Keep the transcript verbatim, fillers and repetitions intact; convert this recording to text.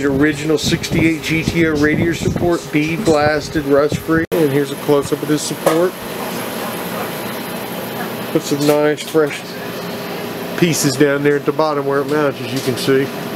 Original sixty-eight G T O radiator support, B blasted, rust free, and here's a close up of this support. Put some nice fresh pieces down there at the bottom where it mounts, as you can see.